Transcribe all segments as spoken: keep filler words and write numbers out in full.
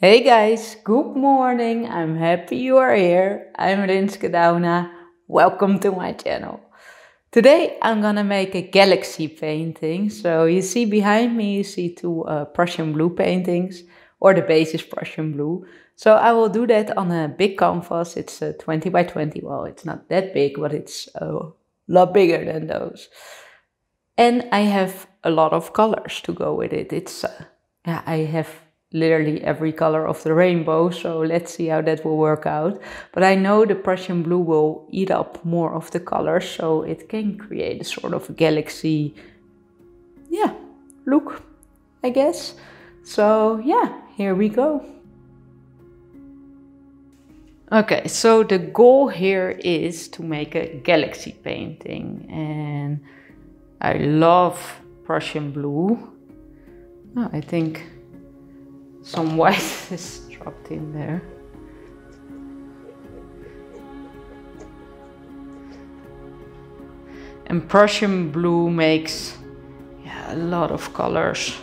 Hey guys, good morning. I'm happy you are here. I'm Rinske Douna. Welcome to my channel. Today I'm gonna make a galaxy painting. So you see behind me, you see two uh, Prussian blue paintings, or the base is Prussian blue. So I will do that on a big canvas. It's uh, twenty by twenty. Well, it's not that big, but it's a lot bigger than those. And I have a lot of colors to go with it. It's uh, yeah, I have literally every color of the rainbow, so let's see how that will work out. But I know the Prussian blue will eat up more of the color, so it can create a sort of galaxy, yeah, look, I guess. So yeah, here we go. Okay, so the goal here is to make a galaxy painting, and I love Prussian blue. Oh, I think some white is dropped in there. And Prussian blue makes yeah, a lot of colors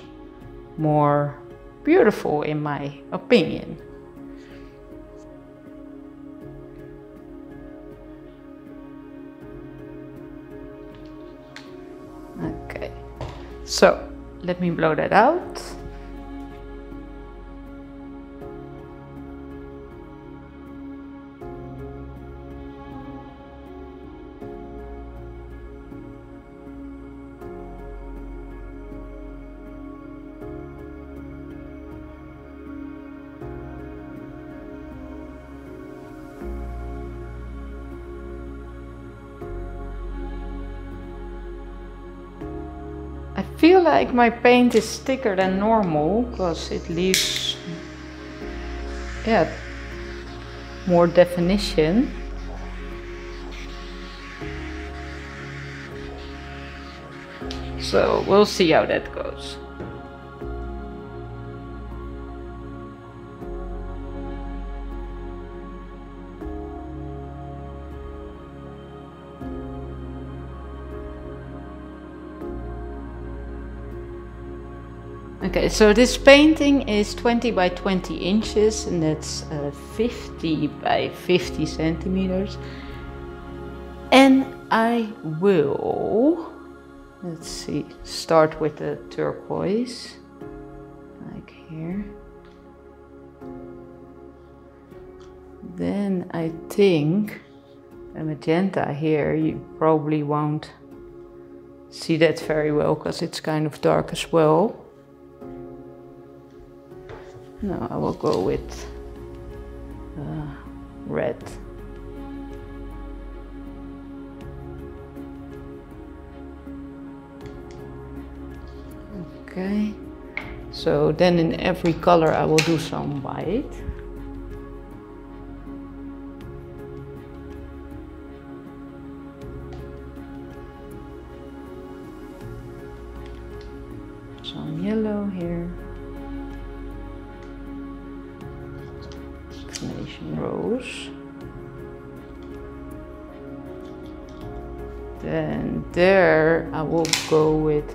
more beautiful, in my opinion. Okay, so let me blow that out. I feel like my paint is thicker than normal because it leaves yeah, more definition. So we'll see how that goes. Okay, so this painting is twenty by twenty inches, and that's uh, fifty by fifty centimeters. And I will, let's see, start with the turquoise, like here. Then I think the magenta here, you probably won't see that very well because it's kind of dark as well. No, I will go with uh, red. Okay, so then in every color I will do some white. Some yellow here. Venetian rose. Then there I will go with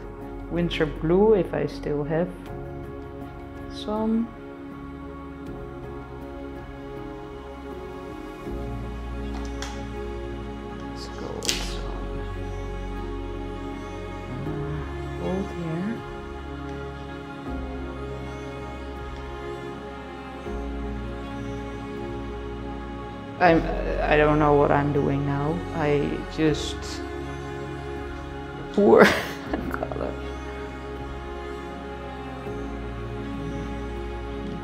winter blue if I still have some. Let's go with some gold here. I'm, I don't know what I'm doing now. I just pour color.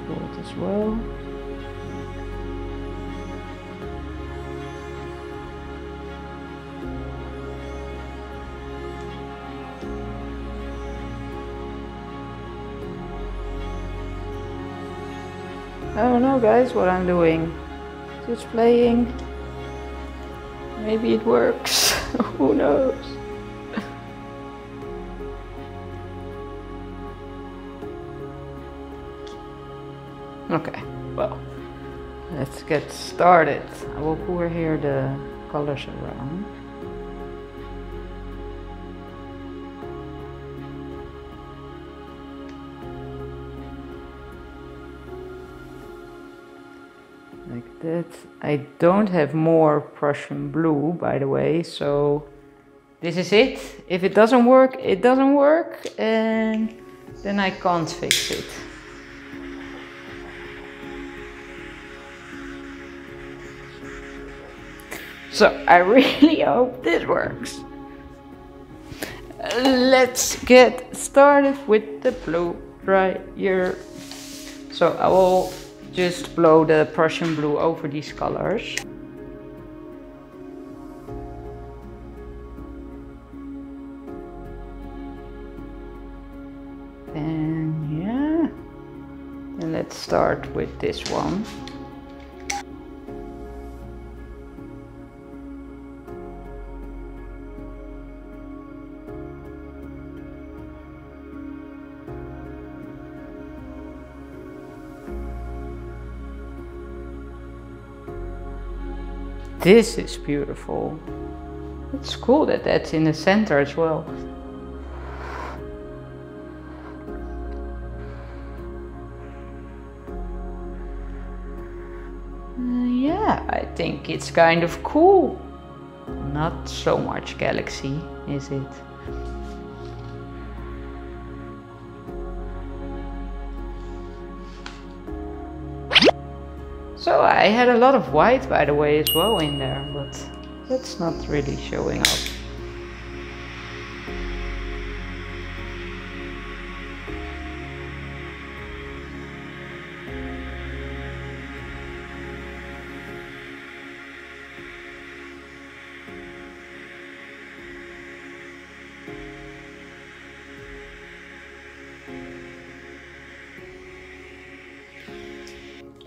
Gold as well. I don't know, guys, what I'm doing. Just playing. Maybe it works. Who knows? Okay, well, let's get started. I will pour here the colors around. like that. I don't have more Prussian blue, by the way, so this is it. If it doesn't work, it doesn't work, and then I can't fix it. So I really hope this works. Let's get started with the blow dryer. So I will just blow the Prussian blue over these colors. And yeah, and let's start with this one. This is beautiful. It's cool that that's in the center as well. Yeah, I think it's kind of cool. Not so much Galaxy, is it? So I had a lot of white, by the way, as well in there, but that's not really showing up.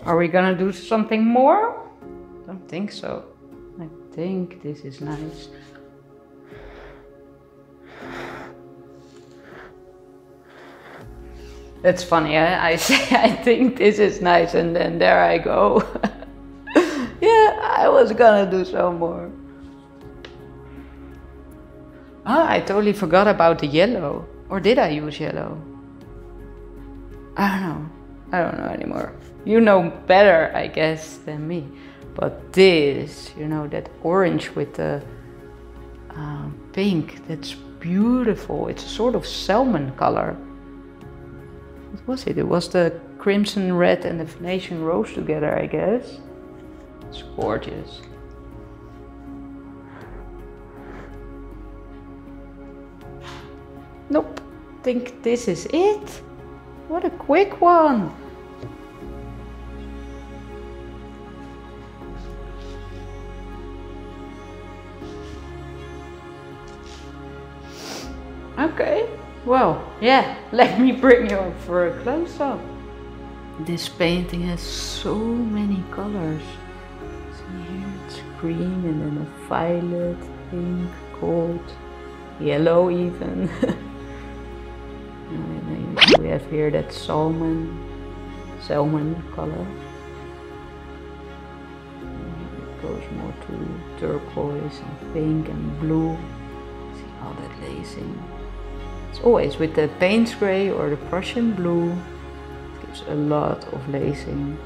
Are we gonna do something more? Don't think so. I think this is nice. That's funny, eh? I say I think this is nice and then there I go. Yeah, I was gonna do some more. Ah, I totally forgot about the yellow. Or did I use yellow? I don't know. I don't know anymore. You know better, I guess, than me. But this, you know, that orange with the uh, pink, that's beautiful. It's a sort of salmon color. What was it? It was the crimson red and the Venetian rose together, I guess. It's gorgeous. Nope, I think this is it. What a quick one! Okay, well, yeah, let me bring you up for a close-up. This painting has so many colors. See here, it's green and then a violet, pink, gold, yellow even. We have here that salmon, salmon color. It goes more to turquoise and pink and blue. See all that lacing. It's always with the Payne's grey or the Prussian blue. It gives a lot of lacing.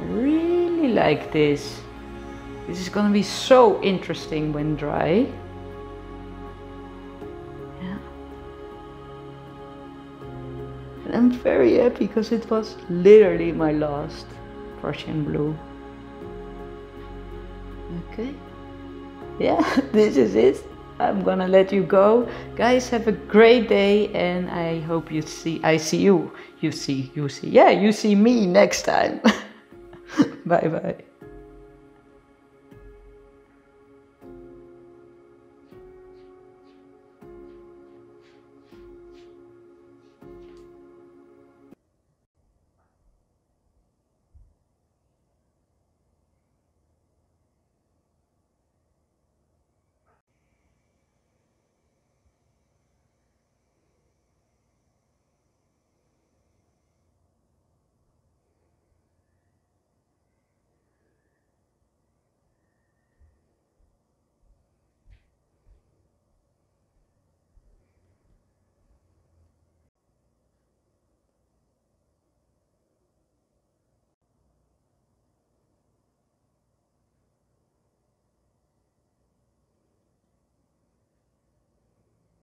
I really like this. This is gonna be so interesting when dry. I'm very happy because it was literally my last Prussian blue. Okay. Yeah, this is it. I'm gonna let you go. Guys, have a great day and I hope you see, I see you. You see, you see. Yeah, you see me next time. Bye bye.